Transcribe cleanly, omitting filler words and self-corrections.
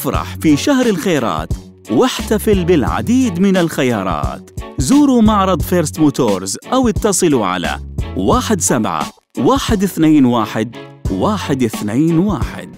افرح في شهر الخيرات واحتفل بالعديد من الخيارات. زوروا معرض فيرست موتورز أو اتصلوا على 171-121-121.